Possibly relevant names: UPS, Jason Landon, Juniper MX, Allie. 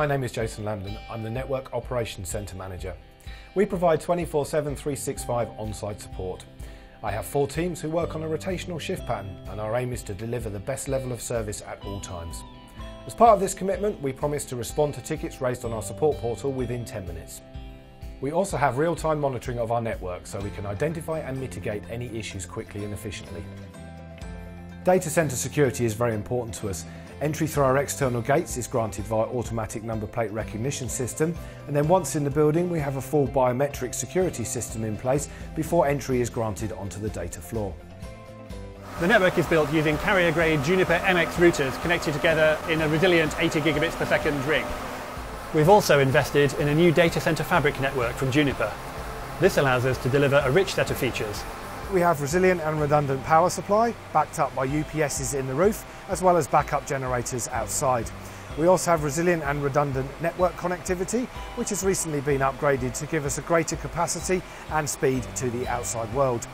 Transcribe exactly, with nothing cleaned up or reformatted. My name is Jason Landon. I'm the Network Operations Centre Manager. We provide twenty-four seven, three sixty-five on-site support. I have four teams who work on a rotational shift pattern, and our aim is to deliver the best level of service at all times. As part of this commitment, we promise to respond to tickets raised on our support portal within ten minutes. We also have real-time monitoring of our network, so we can identify and mitigate any issues quickly and efficiently. Data centre security is very important to us. Entry through our external gates is granted via automatic number plate recognition system, and then once in the building we have a full biometric security system in place before entry is granted onto the data floor. The network is built using carrier grade Juniper M X routers connected together in a resilient eighty gigabits per second ring. We've also invested in a new data center fabric network from Juniper. This allows us to deliver a rich set of features. We have resilient and redundant power supply, backed up by U P Ss in the roof, as well as backup generators outside. We also have resilient and redundant network connectivity, which has recently been upgraded to give us a greater capacity and speed to the outside world.